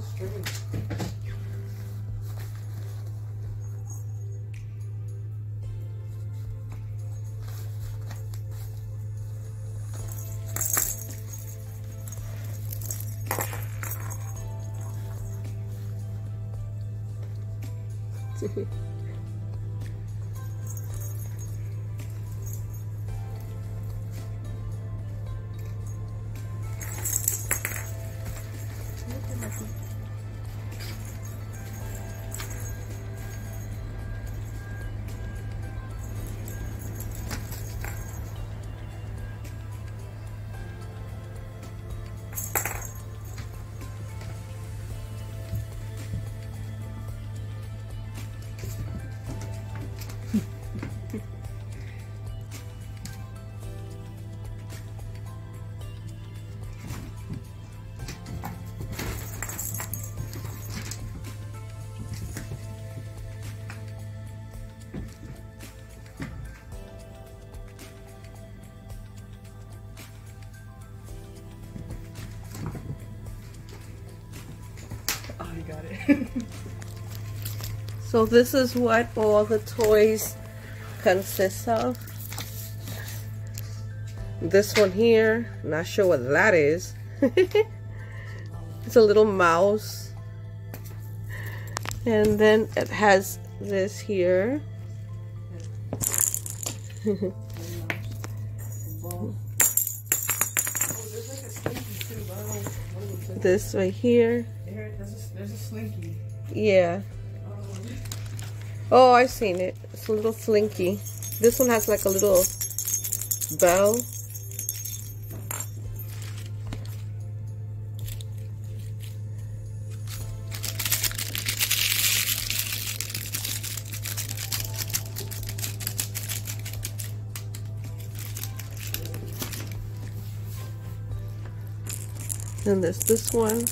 so strange. So this is what all the toys consist of. This one here, not sure what that is. It's a little mouse. And then it has this here. This right here. There's a slinky. Yeah. Oh, I've seen it. It's a little slinky. This one has like a little bell. Then there's this one.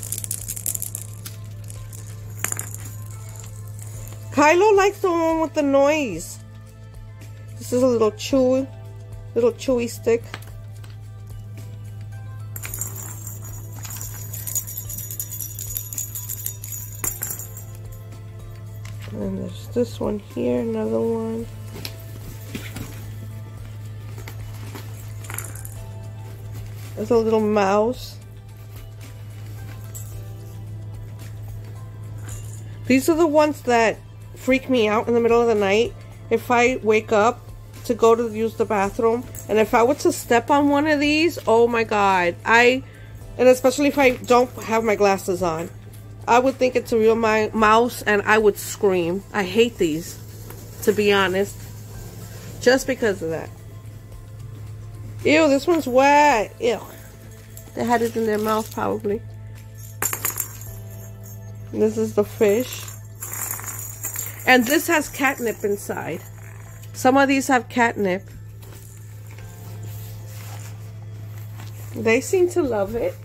Kylo likes the one with the noise. This is a little chewy stick. And there's this one here, another one. There's a little mouse. These are the ones that freak me out in the middle of the night. If I wake up to go to use the bathroom, and if I were to step on one of these, oh my god, and especially if I don't have my glasses on, I would think it's a real mouse and I would scream. I hate these, to be honest, just because of that. Ew, this one's wet. Ew, they had it in their mouth probably. This is the fish. And this has catnip inside. Some of these have catnip. They seem to love it.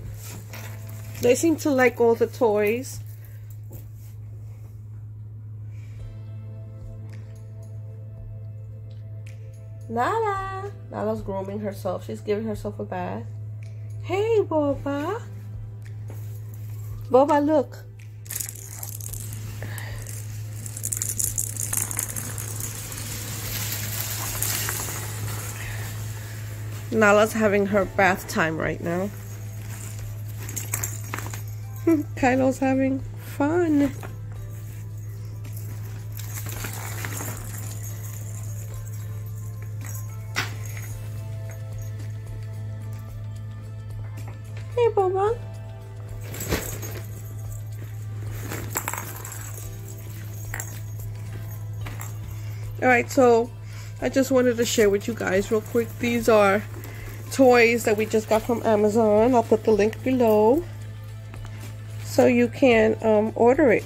They seem to like all the toys. Nala! Nala's grooming herself. She's giving herself a bath. Hey, Boba. Boba, look. Nala's having her bath time right now. Kylo's having fun. Hey, Boba. Alright, so I just wanted to share with you guys real quick. These are toys that we just got from Amazon. I'll put the link below so you can order it,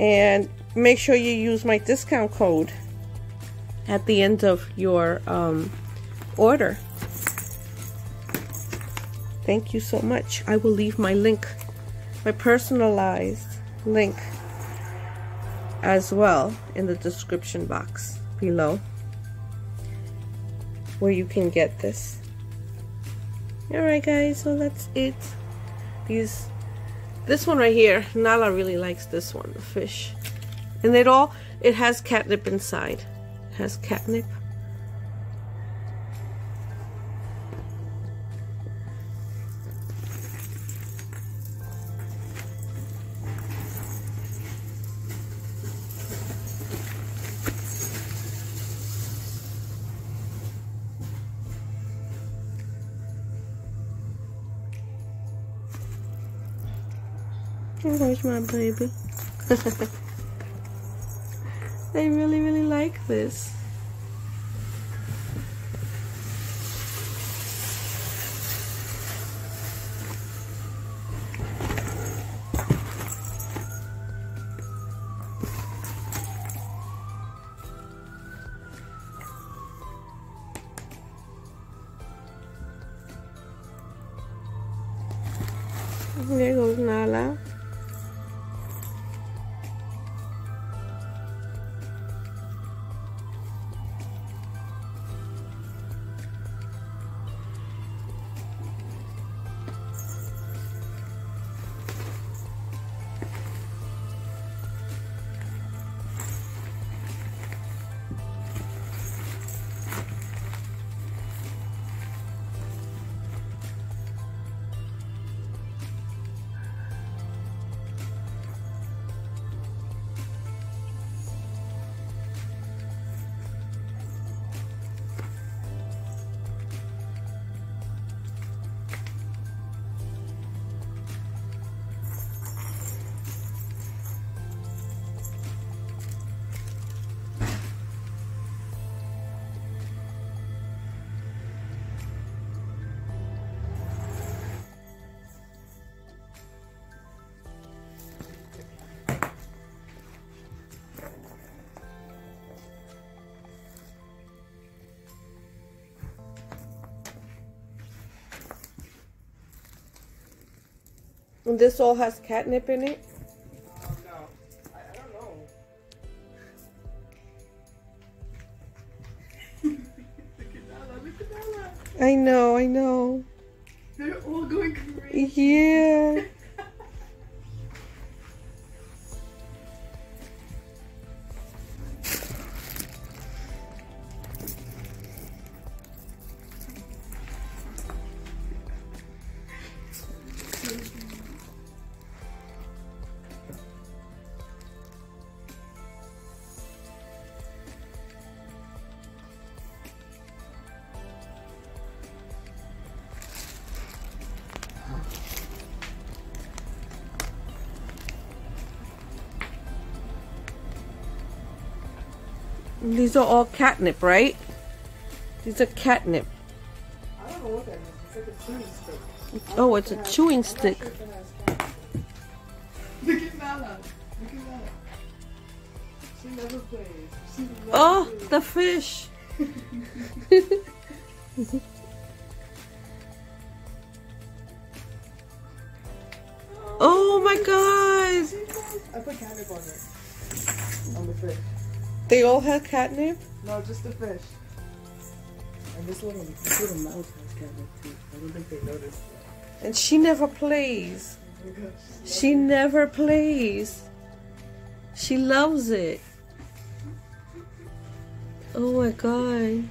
and make sure you use my discount code at the end of your order. Thank you so much. I will leave my link, my personalized link as well, in the description box below where you can get this. Alright guys, so that's it. These This one right here, Nala really likes this one, the fish. And it has catnip inside. It has catnip. Where's my baby? They really, really like this. There goes Nala. And this all has catnip in it? No. I don't know. Look at Nala. I know. They're all going crazy. Yeah. These are all catnip, right? These are catnip. I don't know what that is. It's like a chewing stick. Oh, it's a chewing stick. Look at Nala. Look at Nala. She never plays. Oh, the fish. Oh my gosh. I put catnip on it. On the fish. They all have catnip? No, just the fish. And this little mouse has catnip too. I don't think they noticed that. And she never plays. Oh my gosh, she never plays. She loves it. Oh my god.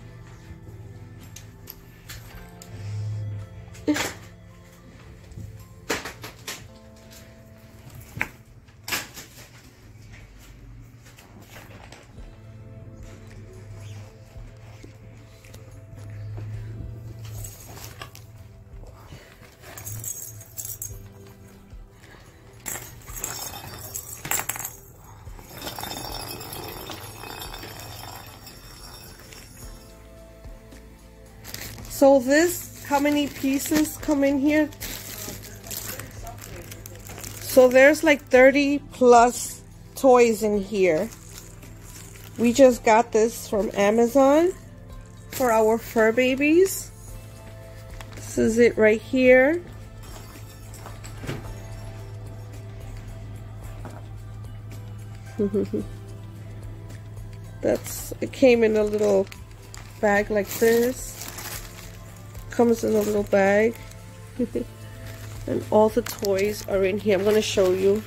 So this, how many pieces come in here? So there's like 30 plus toys in here. We just got this from Amazon for our fur babies. This is it right here. It came in a little bag like this. Comes in a little bag. And all the toys are in here. I'm going to show you.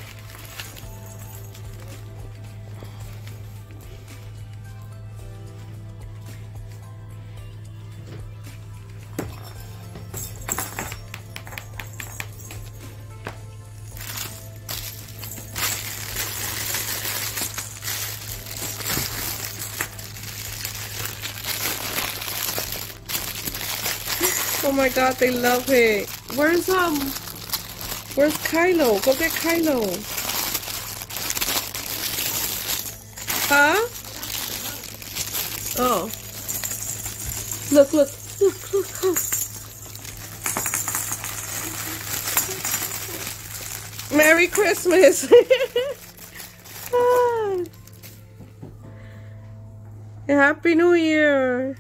Oh my god, they love it. Where's Kylo? Go get Kylo. Huh? Oh. Look. Merry Christmas. Ah. Happy New Year.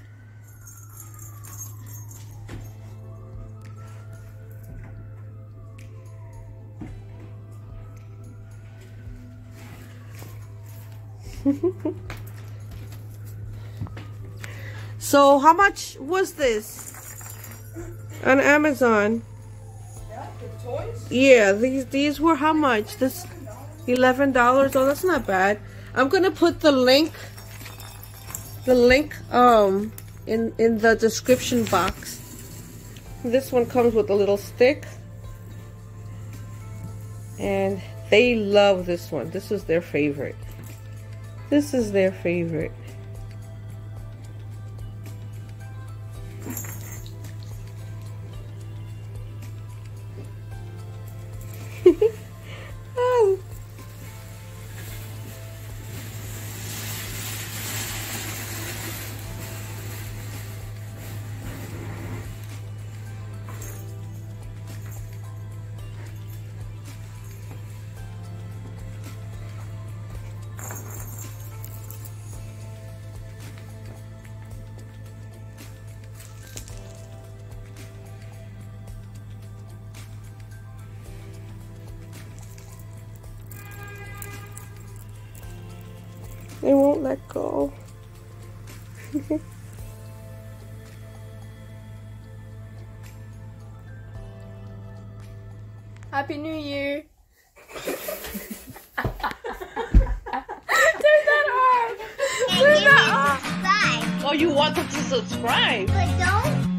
So how much was this on Amazon? Yeah, the toys? Yeah, these were how much? This $11. Oh, that's not bad. I'm gonna put the link in the description box. This one comes with a little stick, and they love this one. This is their favorite. This is their favorite. Oh. They won't let go. Happy New Year. Turn that off. Oh, you want them to subscribe? But don't.